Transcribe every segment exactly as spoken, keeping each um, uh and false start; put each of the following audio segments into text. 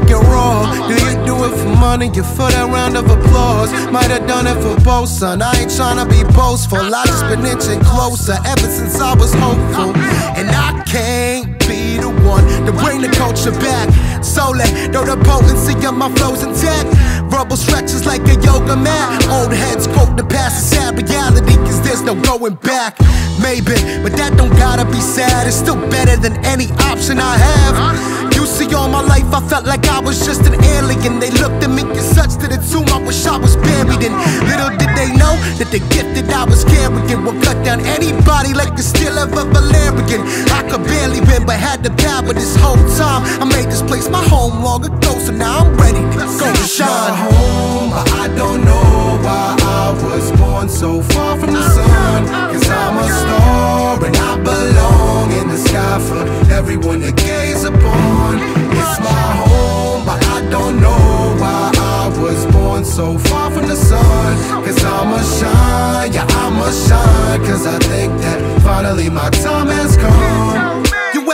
sick and wrong. Do you do it for money? You for that round of applause. Might have done it for both, son. I ain't tryna be boastful. I just been inching closer ever since I was hopeful. And I can't be the one to bring the culture back. Solely, though the potency of my flow's intact. Rubble stretches like a yoga mat. Old heads quote the past is sad reality, cause there's no going back. Maybe, but that don't gotta be sad. It's still better than any option I have. You see, all my life I felt like I was just an alien. They looked at me as such to the tomb I wish I was buried in. Little did they know that the gift that I was carrying would cut down anybody like the steel of a Valerian. I could barely bend, but had the power this whole time. I made this place my home long ago, so now I'm ready to go and shine. My home, but I don't know why I was born so far from the sun. Cause I'm a star and I belong in the sky for everyone to gaze upon. It's my home, but I don't know why I was born so far from the sun. Cause I'm a shine, yeah, I'm a shine. Cause I think that finally my time has come.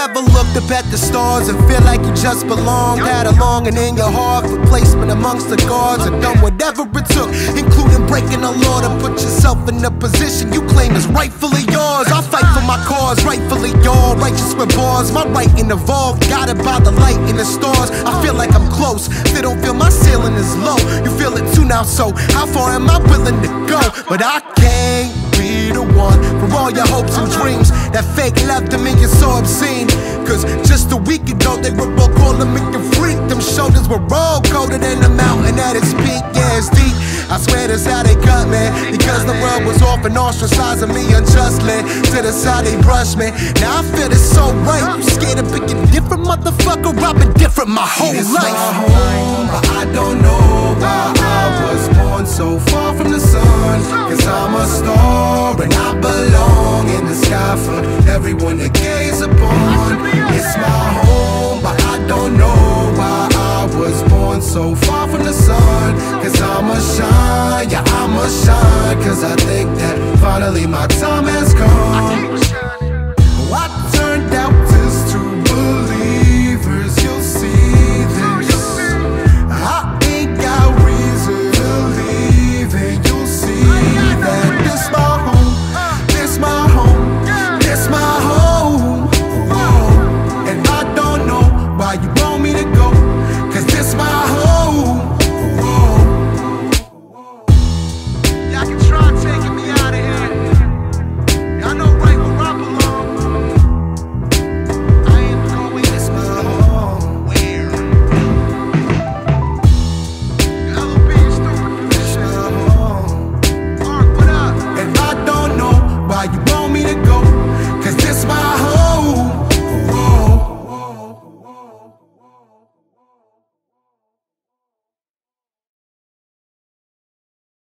Ever looked up at the stars and feel like you just belonged? Had a longing in your heart for placement amongst the gods. And done whatever it took, including breaking the law, to put yourself in the position you claim is rightfully yours. I fight for my cause, rightfully y'all, righteous with bars. My right and evolved, guided by the light in the stars. I feel like I'm close, still don't feel my ceiling is low. You feel it too now, so how far am I willing to go? But I can't be the one for all your hopes and dreams. That fake love to me is so obscene. Cause just a week ago they were all calling me a freak. Them shoulders were all colder than the mountain at its peak. Yeah, it's deep, I swear that's how they cut me. Because the world was off and ostracizing me unjustly. To the side they brushed me. Now I feel it's so right. You scared of being different, motherfucker. I've been different my whole it's life. My home, but I don't know why I was born so far from the sun. Cause I'm a star and I belong in the sky for everyone to gaze upon. It's my home, but I don't know why I was born so far from the sun. Cause I'm a shine, yeah, I'm a shine. Cause I think that finally my time has come.